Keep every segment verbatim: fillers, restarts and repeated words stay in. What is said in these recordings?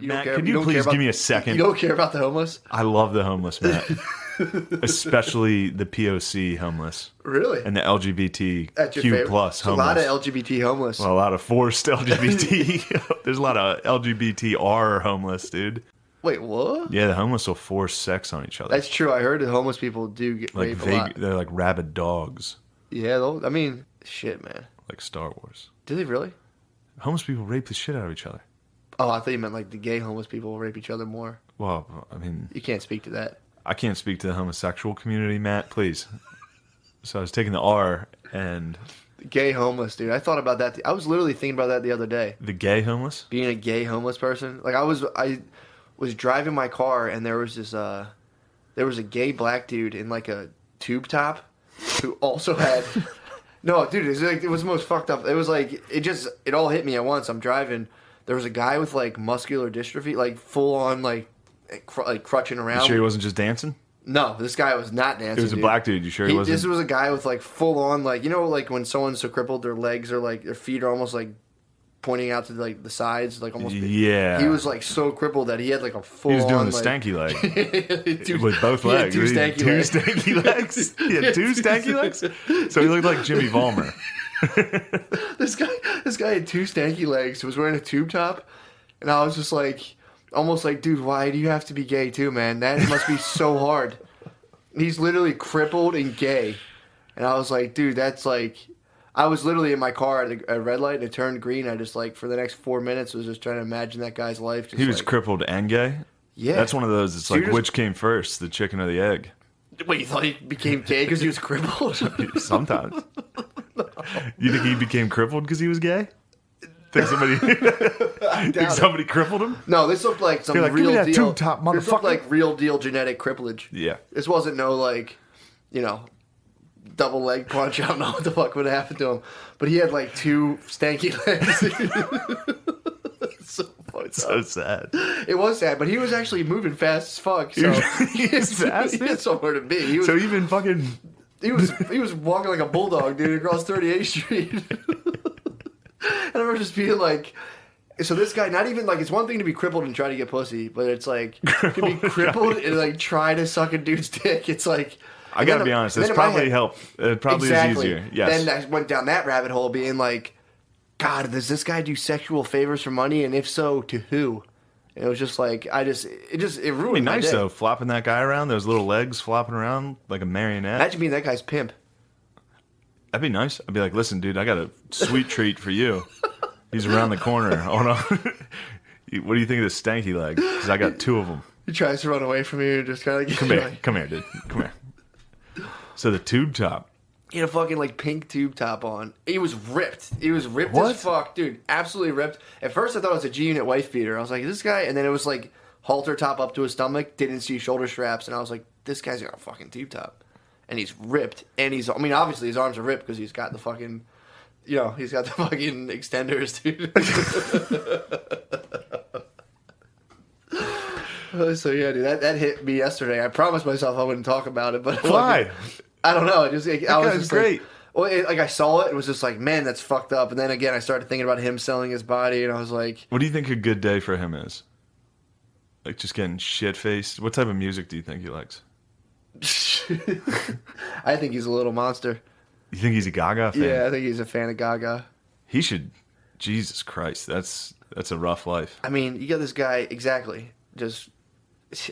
You Matt, can you, you please about, give me a second? You don't care about the homeless? I love the homeless, Matt. Especially the P O C homeless. Really? And the L G B T Q plus homeless. A lot of L G B T homeless. Well, a lot of forced L G B T. There's a lot of L G B T R homeless, dude. Wait, what? Yeah, the homeless will force sex on each other. That's true. I heard that homeless people do get like raped vague, a lot. They're like rabid dogs. Yeah, I mean, shit, man. Like Star Wars. Do they really? Homeless people rape the shit out of each other. Oh, I thought you meant like the gay homeless people rape each other more. Well, I mean... You can't speak to that. I can't speak to the homosexual community, Matt, please. So I was taking the R and... The gay homeless, dude. I thought about that. I was literally thinking about that the other day. The gay homeless? Being a gay homeless person. Like I was I was driving my car and there was this... Uh, there was a gay black dude in like a tube top who also had... No, dude, it was, like, it was the most fucked up. It was like... It just... It all hit me at once. I'm driving... There was a guy with, like, muscular dystrophy, like, full-on, like, cr- like crutching around. You sure he wasn't just dancing? No, this guy was not dancing, It was a dude. black dude. You sure he, he wasn't? This was a guy with, like, full-on, like, you know, like, when someone's so crippled, their legs are, like, their feet are almost, like, pointing out to, like, the sides, like, almost. Yeah. He was, like, so crippled that he had, like, a full-on, He was doing the like, stanky leg. two, with both legs. Two stanky two legs. Stanky legs. He had two stanky legs? So he looked like Jimmy Vollmer. this guy this guy had two stanky legs, was wearing a tube top, and I was just like, almost like, dude, why do you have to be gay too, man? That must be so hard. He's literally crippled and gay. And I was like, dude, that's like, I was literally in my car at a red light and it turned green. I just like, for the next four minutes, was just trying to imagine that guy's life. Just he was like, crippled and gay? Yeah. That's one of those, it's so like, just... which came first, the chicken or the egg? Wait, you thought he became gay because he was crippled? Sometimes. No. You think he became crippled because he was gay? Think somebody think somebody it. crippled him? No, this looked like some like, real deal. Give me that tube top, motherfucker. This looked like real deal genetic cripplage. Yeah. This wasn't no, like, you know, double leg punch. I don't know what the fuck would happen to him. But he had, like, two stanky legs. So it's so sad. It was sad, but he was actually moving fast as fuck. So he was fast. He had somewhere to be. He was, so even fucking... He was he was walking like a bulldog, dude, across thirty-eighth street. And I remember just being like, so this guy, not even like, it's one thing to be crippled and try to get pussy, but it's like, to be crippled and like try to suck a dude's dick, it's like... I gotta be honest, this probably helped. It probably is easier. Yes. Then I went down that rabbit hole being like, God, does this guy do sexual favors for money? And if so, to who? And it was just like, I just, it just, it ruined my day. It'd be nice, though, flopping that guy around, those little legs flopping around like a marionette. Imagine being that guy's pimp. That'd be nice. I'd be like, listen, dude, I got a sweet treat for you. He's around the corner. Oh, no. What do you think of this stanky leg? Because I got two of them. He tries to run away from you and just kind of like, come here. Like... Come here, dude. Come here. So the tube top. He had a fucking, like, pink tube top on. He was ripped. He was ripped what? as fuck, dude. Absolutely ripped. At first, I thought it was a G-Unit wife beater. I was like, this guy... And then it was, like, halter top up to his stomach. Didn't see shoulder straps. And I was like, this guy's got a fucking tube top. And he's ripped. And he's... I mean, obviously, his arms are ripped because he's got the fucking... You know, he's got the fucking extenders, dude. So, yeah, dude, that, that hit me yesterday. I promised myself I wouldn't talk about it, but... Why? I don't know. It just, it, I was just great. Like, well, it, like I saw it and was just like, man, that's fucked up. And then again, I started thinking about him selling his body, and I was like, what do you think a good day for him is? Like just getting shit faced. What type of music do you think he likes? I think he's a little monster. You think he's a Gaga fan? Yeah, I think he's a fan of Gaga. He should. Jesus Christ, that's that's a rough life. I mean, you got this guy exactly just.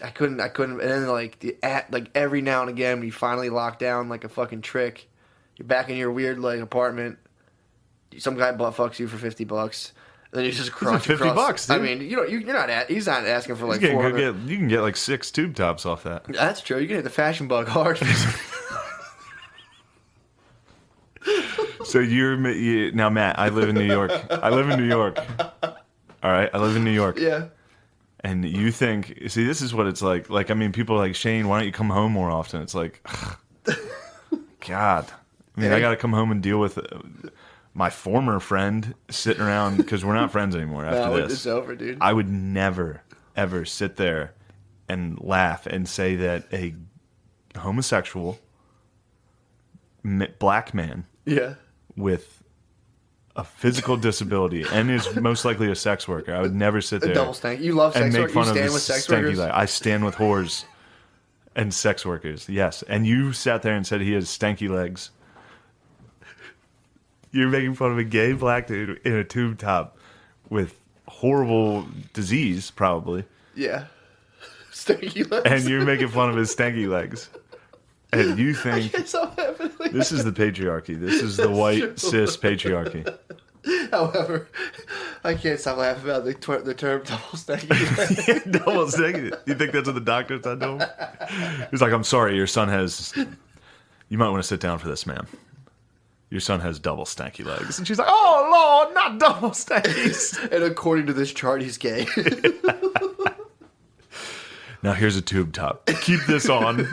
I couldn't, I couldn't, and then, like, the at, like every now and again, when you finally lock down, like, a fucking trick, you're back in your weird, like, apartment, some guy butt fucks you for fifty bucks, and then you just crunch fifty across. bucks, dude. I mean, you know, you're not, at, he's not asking for, like, four hundred. Get, you can get, like, six tube tops off that. That's true. You can hit the fashion bug hard. So you're, you, now, Matt, I live in New York. I live in New York. All right, I live in New York. Yeah. And you think, see, this is what it's like. Like, I mean, people are like, Shane, why don't you come home more often? It's like, ugh, God. I mean, hey. I got to come home and deal with my former friend sitting around because we're not friends anymore after no, this. It's over, dude. I would never, ever sit there and laugh and say that a homosexual black man yeah. with a physical disability and is most likely a sex worker. I would never sit there. A double stank. You love sex workers. You stand with sex workers. Life. I stand with whores and sex workers. Yes. And you sat there and said he has stanky legs. You're making fun of a gay black dude in a tube top with horrible disease, probably. Yeah. Stanky legs. And you're making fun of his stanky legs. And you think this is the patriarchy. This is the white true. cis patriarchy. However, I can't stop laughing about the, twer- the term double stanky. Yeah, double stanky. You think that's what the doctor said to him? He's like, I'm sorry, your son has... You might want to sit down for this, ma'am. Your son has double stanky legs. And she's like, oh, Lord, not double stankies. And according to this chart, he's gay. Now here's a tube top. Keep this on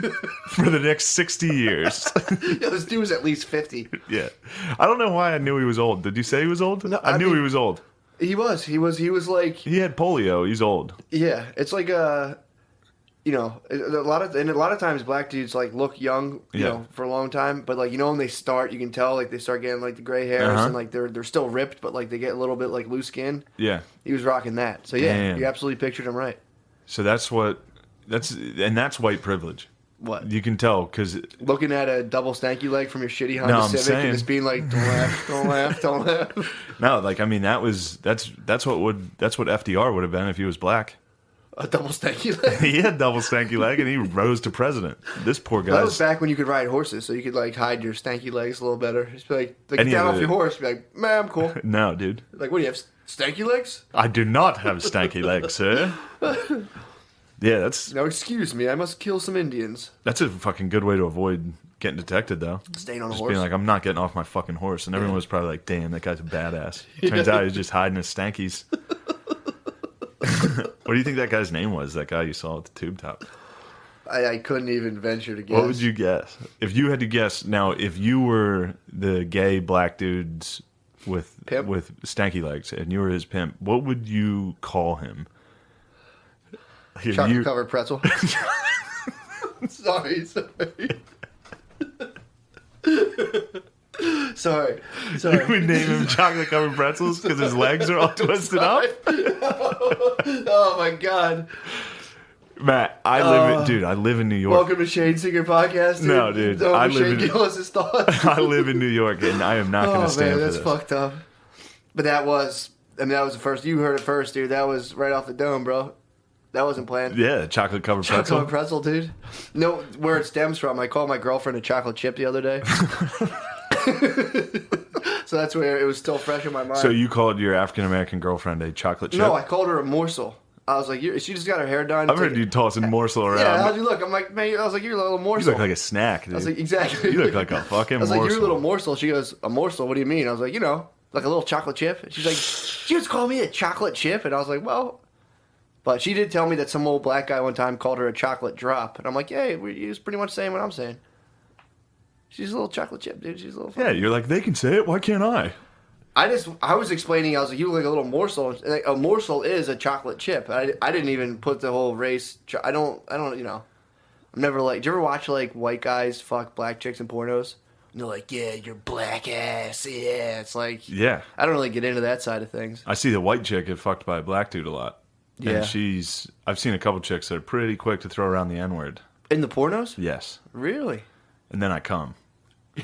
for the next sixty years. Yeah, this dude was at least fifty. Yeah. I don't know why I knew he was old. Did you say he was old? No, I, I knew mean, he was old. He was. He was. He was like... He had polio. He's old. Yeah. It's like a... You know, a lot of and a lot of times black dudes like look young, you yeah. know, for a long time. But like, you know, when they start, you can tell like they start getting like the gray hairs uh-huh. and like they're they're still ripped, but like they get a little bit like loose skin. Yeah, he was rocking that. So yeah, Damn. You absolutely pictured him right. So that's what that's and that's white privilege. What you can tell because looking at a double stanky leg from your shitty Honda no, Civic saying, and just being like, don't laugh, don't laugh, don't laugh. No, like I mean, that was that's that's what would that's what F D R would have been if he was black. A double stanky leg. He had double stanky leg, and he rose to president. This poor guy. That was back when you could ride horses, so you could like hide your stanky legs a little better. Just be like, like get off your horse. Be like, man, I'm cool. No, dude. Like, what do you have? Stanky legs? I do not have stanky legs, sir. Yeah, that's. Now, excuse me. I must kill some Indians. That's a fucking good way to avoid getting detected, though. Staying on just a horse. Being like, I'm not getting off my fucking horse, and everyone was probably like, damn, that guy's a badass. Turns yeah. out he's just hiding his stankies. What do you think that guy's name was, that guy you saw at the tube top? I, I couldn't even venture to guess. What would you guess? If you had to guess, now, if you were the gay black dudes with pimp? with stanky legs and you were his pimp, what would you call him? If Chocolate you... covered pretzel. sorry, sorry. Sorry, sorry. You would name him Chocolate Covered Pretzels because his legs are all twisted sorry. up? No. Oh, my God. Matt, I uh, live in... Dude, I live in New York. Welcome to Shane Singer Podcast, dude. No, dude. I live, Shane in, Gillis's thoughts. I live in New York, and I am not oh, going to stand man, for this. Oh, man, that's fucked up. But that was... I mean, that was the first... You heard it first, dude. That was right off the dome, bro. That wasn't planned. Yeah, chocolate covered pretzel. Chocolate covered pretzel, dude. No, where it stems from. I called my girlfriend a chocolate chip the other day. So that's where it was still fresh in my mind. So you called your African American girlfriend a chocolate chip? No, I called her a morsel. I was like, you're, she just got her hair done. I've heard you tossing morsel around. Yeah, how'd you look? I'm like, man, I was like, you're a little morsel. You look like a snack, dude. I was like, exactly. You look like a fucking morsel. I was like, morsel. You're a little morsel. She goes, a morsel? What do you mean? I was like, you know, like a little chocolate chip. And she's like, she just called me a chocolate chip, and I was like, well. But she did tell me that some old black guy one time called her a chocolate drop, and I'm like, hey, he was pretty much saying what I'm saying. She's a little chocolate chip, dude. She's a little funny. Yeah, you're like, they can say it. Why can't I? I just, I was explaining, I was like, you look like a little morsel. Like, a morsel is a chocolate chip. I, I didn't even put the whole race. I don't, I don't, you know. I'm never like, do you ever watch, like, white guys fuck black chicks in pornos? And they're like, yeah, you're black ass. Yeah. It's like, yeah. I don't really get into that side of things. I see the white chick get fucked by a black dude a lot. Yeah. And she's, I've seen a couple chicks that are pretty quick to throw around the N-word. In the pornos? Yes. Really? And then I come.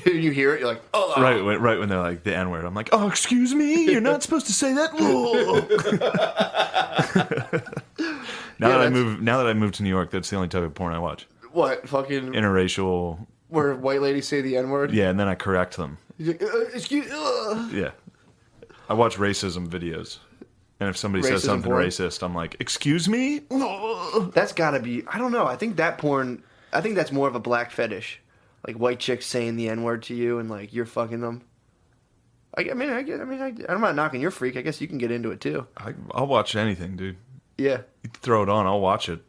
You hear it, you're like, oh. Right when, right when they're like, the N-word, I'm like, oh, excuse me, you're not supposed to say that. now yeah, that I move, Now that I moved to New York, that's the only type of porn I watch. What, fucking? Interracial. Where white ladies say the N-word? Yeah, and then I correct them. You're like, uh, excuse uh. Yeah. I watch racism videos. And if somebody racism says something porn? racist, I'm like, excuse me? That's gotta be, I don't know, I think that porn, I think that's more of a black fetish. Like white chicks saying the N-word to you and like you're fucking them. I, I mean, I, I mean, I, I'm not knocking your freak. I guess you can get into it too. I, I'll watch anything, dude. Yeah. You throw it on, I'll watch it.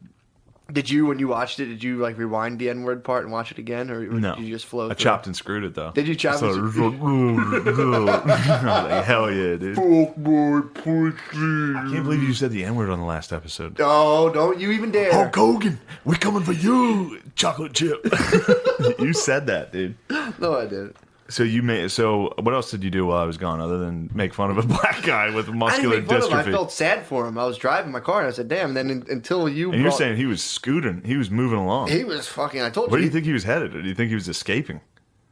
Did you, when you watched it, did you like rewind the N-word part and watch it again, or, or no. did you just flow? I chopped it? and screwed it though. Did you chop and screwed it? Like, hell yeah, dude! Fuck my pussy. I can't believe you said the N-word on the last episode. Oh, don't you even dare! Hulk Hogan, we coming for you, chocolate chip. You said that, dude. No, I didn't. So you made. So what else did you do while I was gone, other than make fun of a black guy with muscular I didn't make fun dystrophy? Of him. I felt sad for him. I was driving my car and I said, "Damn!" Then in, until you, and brought, you're saying he was scooting, he was moving along. He was fucking. I told Where you. Where do you think he was headed? Or do you think he was escaping?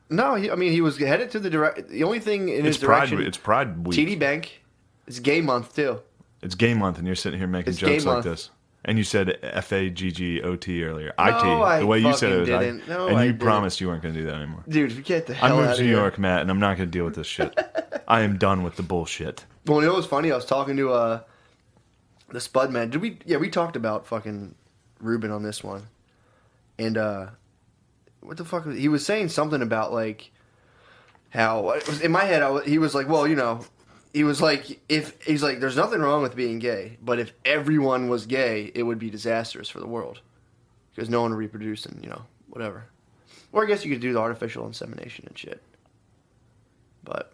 No, he, I mean he was headed to the direct. The only thing in it's his pride, direction. It's Pride Week. T D Bank. It's Gay Month too. It's Gay Month, and you're sitting here making it's jokes like this. And you said F A G G O T earlier. I T. No, the way you said it was didn't. I. No, and you I didn't. Promised you weren't going to do that anymore. Dude, forget the hell out of here. I moved to New York, Matt, and I'm not going to deal with this shit. I am done with the bullshit. Well, you know what's funny? I was talking to uh, the Spud man. Did we? Yeah, we talked about fucking Ruben on this one. And uh, what the fuck? Was, he was saying something about like how it was, in my head. I was, he was like, well, you know. He was like, if he's like, there's nothing wrong with being gay, but if everyone was gay, it would be disastrous for the world because no one would reproduce and, you know, whatever. Or I guess you could do the artificial insemination and shit. But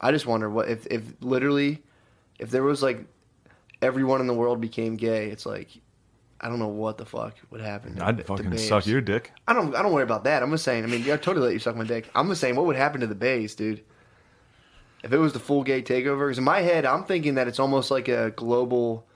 I just wonder what if, if literally, if there was like everyone in the world became gay, it's like, I don't know what the fuck would happen. To, I'd to fucking babes. Suck your dick. I don't, I don't worry about that. I'm just saying, I mean, I totally let you suck my dick. I'm just saying, what would happen to the bays, dude? If it was the full gay takeover, because in my head, I'm thinking that it's almost like a global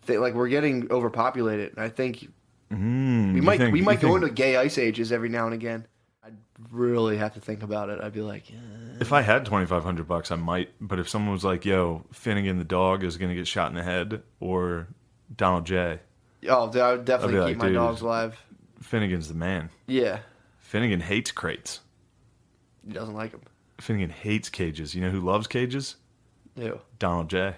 thing. Like, we're getting overpopulated. And I think mm, we might think, we might go think... into gay ice ages every now and again. I'd really have to think about it. I'd be like, eh. If I had twenty-five hundred bucks, I might. But if someone was like, yo, Finnegan the dog is going to get shot in the head, or Donald J. Oh, dude, I would definitely keep like, my dogs alive. Finnegan's the man. Yeah. Finnegan hates crates. He doesn't like them. Finnegan hates cages. You know who loves cages? Ew. Donald J.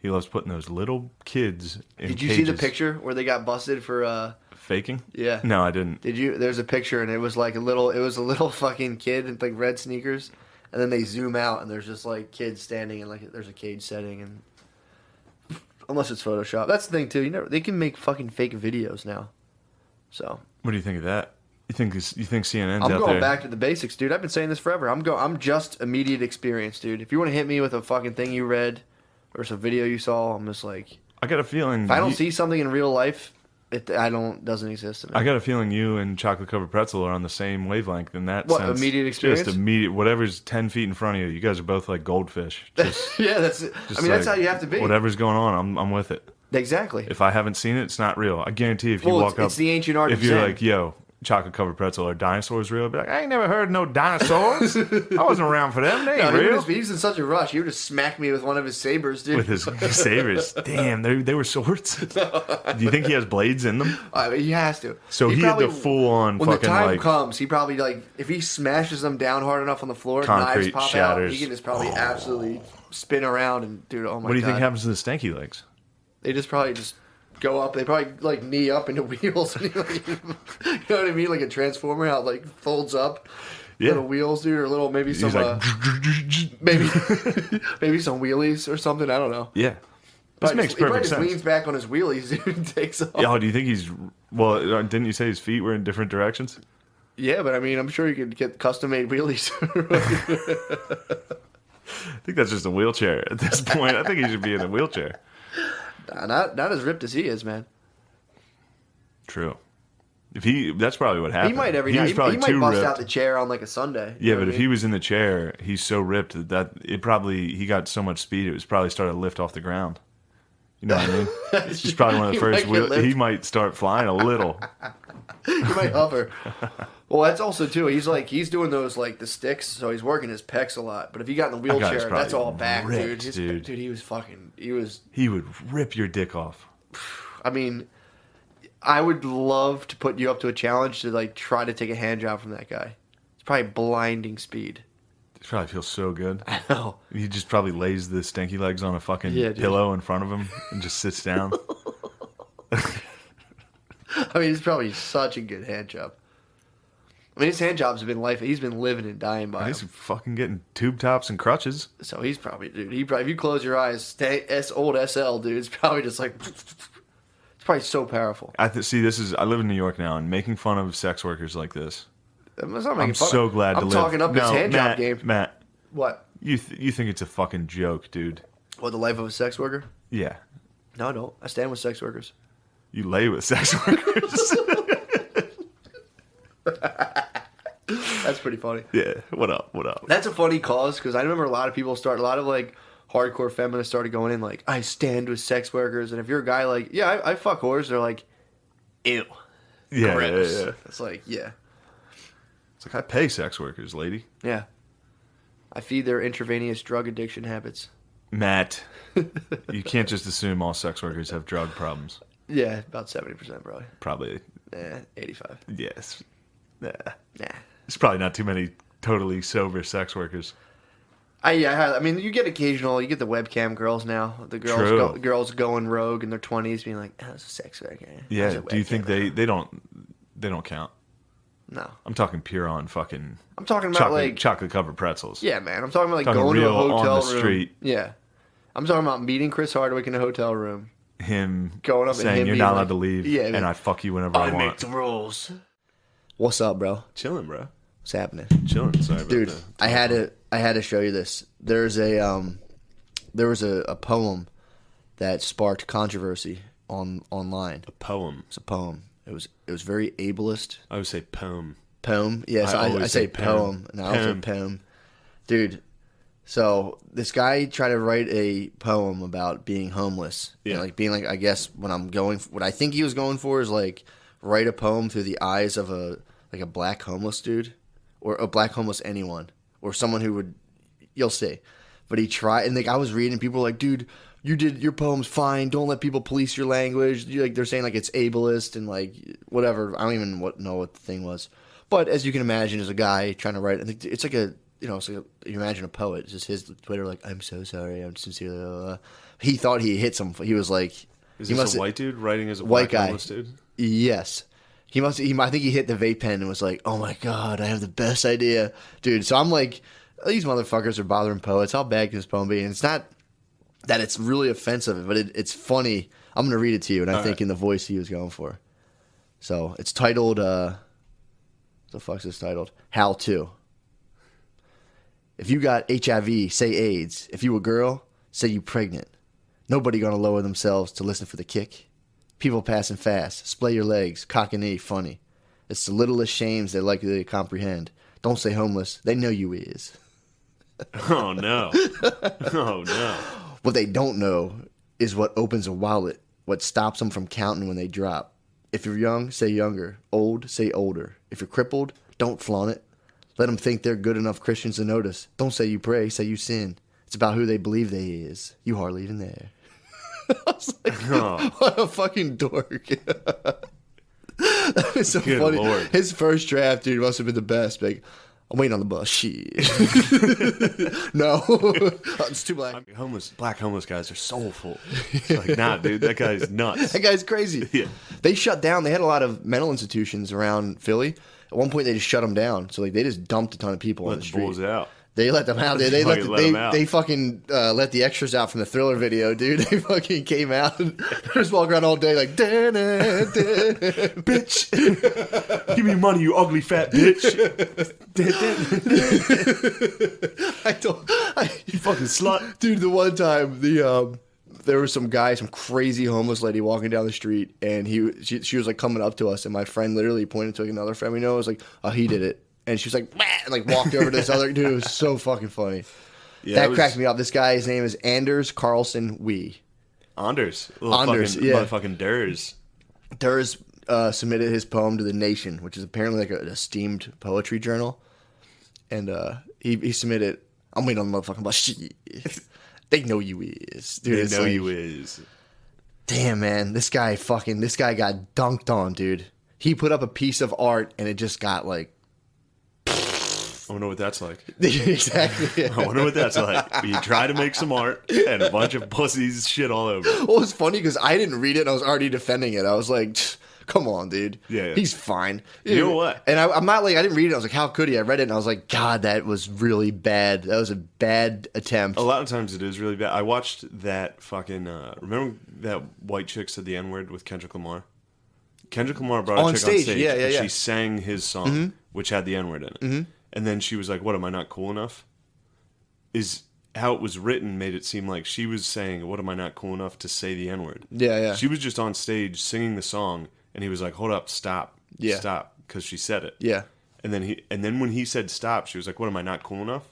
He loves putting those little kids in cages. Did you cages. see the picture where they got busted for uh faking? Yeah. No, I didn't. Did you? There's a picture and it was like a little it was a little fucking kid in like red sneakers, and then they zoom out and there's just like kids standing and like there's a cage setting, and unless it's Photoshop. That's the thing too. You never they can make fucking fake videos now. So, what do you think of that? You think this, you think C N N's out there? I'm going back to the basics, dude. I've been saying this forever. I'm go. I'm just immediate experience, dude. If you want to hit me with a fucking thing you read or some video you saw, I'm just like. I got a feeling. If I don't you, see something in real life, it I don't doesn't exist to me. I got a feeling you and Chocolate Covered Pretzel are on the same wavelength in that what, sense. What, immediate experience? Just immediate. Whatever's ten feet in front of you, you guys are both like goldfish. Just, yeah, that's. Just I mean, like, that's how you have to be. Whatever's going on, I'm I'm with it. Exactly. If I haven't seen it, it's not real. I guarantee. If you well, walk it's, up, it's the ancient art. If you're like, yo. Chocolate Covered Pretzel or dinosaurs real? I'd be like, I ain't never heard of no dinosaurs. I wasn't around for them. They ain't no, he real. Just, he was in such a rush. He would have smacked me with one of his sabers, dude. With his sabers. Damn, they, they were swords. Do you think he has blades in them? I mean, he has to. So he, he probably, had the full-on fucking, like... When the time like, comes, he probably, like... If he smashes them down hard enough on the floor, knives pop shatters. Out. He can just probably oh. absolutely spin around and... Dude, oh my God. What do you God. think happens to the stanky legs? They just probably just... Go up, they probably like knee up into wheels. And, like, you know what I mean? Like a transformer, how it like folds up, yeah. Little wheels, dude, or little maybe He's some like, uh, maybe maybe some wheelies or something. I don't know. Yeah, this probably makes just, perfect he sense. He leans back on his wheelies, dude, and takes off. Yeah, do you think he's? Well, didn't you say his feet were in different directions? Yeah, but I mean, I'm sure you could get custom made wheelies. I think that's just a wheelchair at this point. I think he should be in a wheelchair. Not not as ripped as he is, man. True. If he, that's probably what happened. He might every he now. He, he might bust ripped. out the chair on like a Sunday. Yeah, but if mean? he was in the chair, he's so ripped that, that it probably he got so much speed it was probably started to lift off the ground. You know what I mean? He's probably one of the first. Wheel, he might start flying a little. He might hover. Well, that's also too. He's like he's doing those like the sticks, so he's working his pecs a lot. But if he got in the wheelchair, that's all back, ripped, dude. His, dude. Dude, he was fucking. He was. He would rip your dick off. I mean, I would love to put you up to a challenge to like try to take a hand job from that guy. It's probably blinding speed. It probably feels so good. I know. He just probably lays the stinky legs on a fucking yeah, pillow in front of him and just sits down. I mean, it's probably such a good hand job. I mean, his hand jobs have been life. He's been living and dying by. He's him. fucking getting tube tops and crutches. So he's probably, dude. He probably, if you close your eyes, stay, S old S L, dude. It's probably just like, it's probably so powerful. I th see. This is. I live in New York now, and making fun of sex workers like this. I'm, not I'm fun so of. glad to I'm live. I'm talking up no, his hand Matt, job game, Matt. What? You th you think it's a fucking joke, dude? What, the life of a sex worker? Yeah. No, I don't. I stand with sex workers. You lay with sex workers. That's pretty funny. Yeah. What up? What up? That's a funny cause because I remember a lot of people start a lot of like hardcore feminists started going in like I stand with sex workers, and if you're a guy like yeah I, I fuck whores, they're like ew. Yeah, yeah, yeah. It's like yeah. It's like I pay sex workers, lady. Yeah. I feed their intravenous drug addiction habits. Matt, you can't just assume all sex workers have drug problems. Yeah, about seventy percent probably. Probably. Nah, eighty-five. Yes. Nah. Nah. There's probably not too many totally sober sex workers. I yeah, I mean, you get occasional, you get the webcam girls now. The girls go, girls going rogue in their twenties being like, oh, it's a sex worker. Yeah, do you think they, they don't they don't count? No. I'm talking pure on fucking I'm talking about chocolate, like chocolate covered pretzels. Yeah, man. I'm talking about like talking going to a hotel on the room. Street. Yeah. I'm talking about meeting Chris Hardwick in a hotel room. Him going up saying and him you're not allowed like, to leave, yeah, and I fuck you whenever I, I want. I make the rules. What's up, bro? Chilling, bro. What's happening? Chilling. Sorry, about dude. The, the I had to. I had to show you this. There's a um, there was a, a poem that sparked controversy on online. A poem. It's a poem. It was. It was very ableist. I would say poem. Poem. Yes, yeah, so I, I, I say poem. poem. No, I say poem. Dude. So this guy tried to write a poem about being homeless, yeah, and like being like I guess when I'm going, what I think he was going for is like write a poem through the eyes of a like a black homeless dude, or a black homeless anyone, or someone who would, you'll see. But he tried, and like I was reading, people were like, dude, you did your poem's fine. Don't let people police your language. You're like they're saying like it's ableist and like whatever. I don't even what know what the thing was. But as you can imagine, as a guy trying to write, I think it's like a. You know, so you imagine a poet. It's just his Twitter, like, I'm so sorry. I'm sincerely. Blah, blah. He thought he hit some. He was like, is he this must, a white dude writing as a white guy? Dude? Yes, he must. He, I think he hit the vape pen and was like, oh my god, I have the best idea, dude. So I'm like, these motherfuckers are bothering poets. How bad can this poem be? And it's not that it's really offensive, but it, it's funny. I'm gonna read it to you, and I All think right. in the voice he was going for. So it's titled. Uh, what the fuck's this titled? How to. If you got H I V, say AIDS. If you a girl, say you pregnant. Nobody gonna lower themselves to listen for the kick. People passing fast, splay your legs, cock and knee, funny. It's the littlest shames they're likely to comprehend. Don't say homeless, they know you is. Oh no. Oh no. What they don't know is what opens a wallet, what stops them from counting when they drop. If you're young, say younger. Old, say older. If you're crippled, don't flaunt it. Let them think they're good enough Christians to notice. Don't say you pray, say you sin. It's about who they believe they is. You hardly even there. I was like, oh. What a fucking dork. That was so good funny. Lord. His first draft, dude, must have been the best. Like, I'm waiting on the bus. Shit. No. Oh, it's too black. I mean, homeless, black homeless guys are soulful. It's like, nah, dude, that guy's nuts. That guy's crazy. Yeah. They shut down. They had a lot of mental institutions around Philly. At one point, they just shut them down. So like, they just dumped a ton of people let on the street. Bulls out. They let them out. They they let, the, let they, out. they fucking uh, let the extras out from the Thriller video, dude. They fucking came out and just walk around all day like, da, da, da, bitch, give me money, you ugly fat bitch. Da, da, da, da. I told I, you fucking slut, dude. The one time the um, there was some guy, some crazy homeless lady walking down the street, and he she, she was like coming up to us, and my friend literally pointed to like, another friend we know. I was like, oh, he did it. And she was like, bah! And like walked over to this other dude. It was so fucking funny. Yeah, that was... cracked me up. This guy, his name is Anders Carlson Wee. Anders. Little Anders, fucking, yeah. Motherfucking Durs. Durs uh, submitted his poem to The Nation, which is apparently like a, an esteemed poetry journal. And uh, he, he submitted, I'm waiting on the motherfucking bus. They know you is. Dude, they know like, you is. Damn, man. This guy fucking, this guy got dunked on, dude. He put up a piece of art, and it just got like, I wonder what that's like. Exactly. Yeah. I wonder what that's like. You try to make some art and a bunch of pussies shit all over. Well, it's funny because I didn't read it and I was already defending it. I was like, come on, dude. Yeah, yeah. He's fine. You know what? And I, I'm not like, I didn't read it. I was like, how could he? I read it and I was like, God, that was really bad. That was a bad attempt. A lot of times it is really bad. I watched that fucking, uh, remember that white chick said the N-word with Kendrick Lamar? Kendrick Lamar brought on a chick stage. on stage. Yeah, yeah, and yeah. She sang his song, mm-hmm. which had the N-word in it. Mm-hmm. And then she was like, what, am I not cool enough? Is how it was written made it seem like she was saying, what, am I not cool enough to say the N-word? Yeah, yeah. She was just on stage singing the song, and he was like, hold up, stop, yeah. stop, because she said it. Yeah. And then he, and then when he said stop, she was like, "What, am I not cool enough?"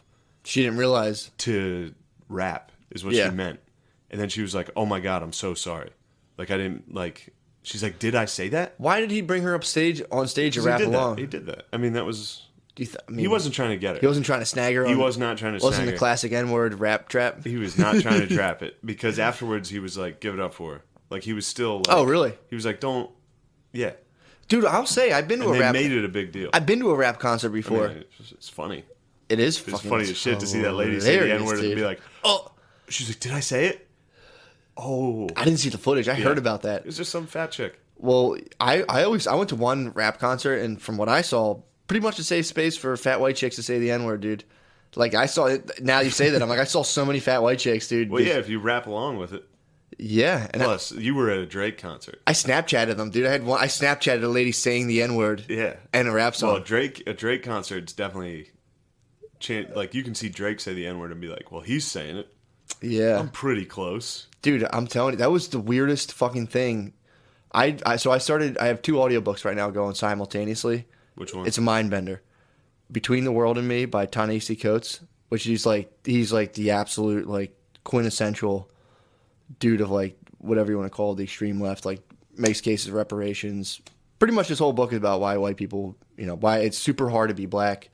She didn't realize to rap is what yeah. she meant. And then she was like, "Oh my God, I'm so sorry. Like I didn't like." She's like, "Did I say that?" Why did he bring her up stage on stage to rap he along? That. He did that. I mean, that was. Do you th- I mean, he wasn't trying to get her. He wasn't trying to snag her. He was not trying to snag her. Wasn't the classic N-word rap trap. He was not trying to trap it, because afterwards he was like, give it up for her. Like he was still like, oh, really? He was like, don't. Yeah. Dude, I'll say, I've been to and a rap concert. They made it a big deal. I've been to a rap concert before. I mean, it's, it's funny. It is it's fucking funny as shit to see that lady say the N-word and be like, oh. She's like, did I say it? Oh. I didn't see the footage. I yeah. heard about that. It was just some fat chick. Well, I, I always, I went to one rap concert, and from what I saw, pretty much a safe space for fat white chicks to say the N-word, dude. Like, I saw it. Now you say that, I'm like, I saw so many fat white chicks, dude. Well, yeah, if you rap along with it. Yeah. And plus, I, you were at a Drake concert. I Snapchatted them, dude. I had one. I Snapchatted a lady saying the N-word. Yeah. And a rap song. Well, Drake, a Drake concert's definitely, chan- like, you can see Drake say the N-word and be like, well, he's saying it. Yeah. I'm pretty close. Dude, I'm telling you, that was the weirdest fucking thing. I, I So I started, I have two audiobooks right now going simultaneously. Which one? It's a mindbender. Between the World and Me by Ta-Nehisi Coates, which he's like he's like the absolute like quintessential dude of like whatever you want to call it, the extreme left, like makes cases of reparations. Pretty much this whole book is about why white people, you know, why it's super hard to be black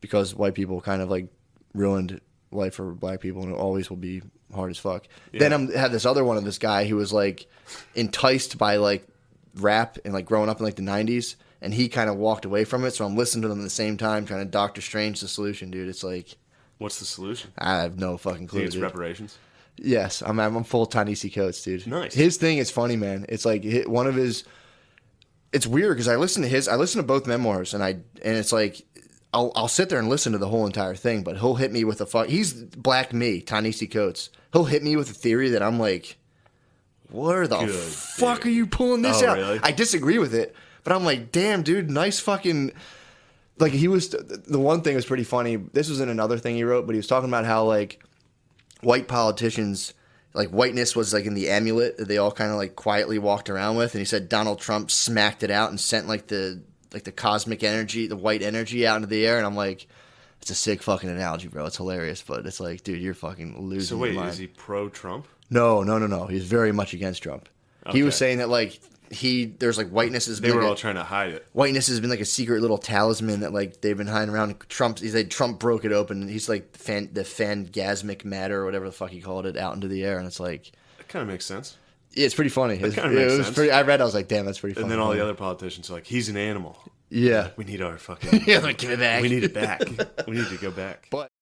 because white people kind of like ruined life for black people, and it always will be hard as fuck. Yeah. Then I'm, I had this other one of this guy who was like enticed by like rap and like growing up in like the nineties. And he kind of walked away from it, so I'm listening to them at the same time, trying to Doctor Strange the solution, dude. It's like, what's the solution? I have no fucking clue. You think it's dude. reparations? Yes, I'm. I'm full Ta-Nehisi Coates, dude. Nice. His thing is funny, man. It's like one of his. It's weird because I listen to his. I listen to both memoirs, and I and it's like, I'll I'll sit there and listen to the whole entire thing, but he'll hit me with a fuck. He's black me, Ta-Nehisi Coates. He'll hit me with a theory that I'm like, where the Good fuck theory. are you pulling this oh, out? Really? I disagree with it. But I'm like, damn, dude, nice fucking. Like, he was. The one thing was pretty funny. This was in another thing he wrote, but he was talking about how, like, white politicians, like, whiteness was, like, in the amulet that they all kind of, like, quietly walked around with. And he said Donald Trump smacked it out and sent, like, the like the cosmic energy, the white energy out into the air. And I'm like, it's a sick fucking analogy, bro. It's hilarious. But it's like, dude, you're fucking losing your mind. So, wait, is he pro-Trump? No, no, no, no. He's very much against Trump. Okay. He was saying that, like, He there's like whiteness has been. They were like all a, trying to hide it. Whiteness has been like a secret little talisman that like they've been hiding around. Trump, he's like Trump broke it open. And he's like fan, the fangasmic matter or whatever the fuck he called it out into the air, and it's like that kind of makes sense. Yeah, it's pretty funny. It was, kind of makes it was sense. Pretty, I read, I was like, damn, that's pretty funny. And then all the other politicians are like, he's an animal. Yeah, we need our fucking. Yeah, like, give it back. We need it back. We need to go back. But.